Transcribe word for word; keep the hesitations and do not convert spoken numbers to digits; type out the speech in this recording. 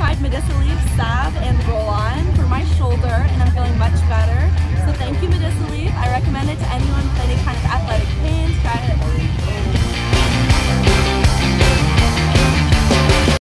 tried Medicileaf salve and roll-on for my shoulder, and I'm